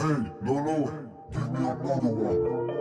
Hey, Lolo, give me another one.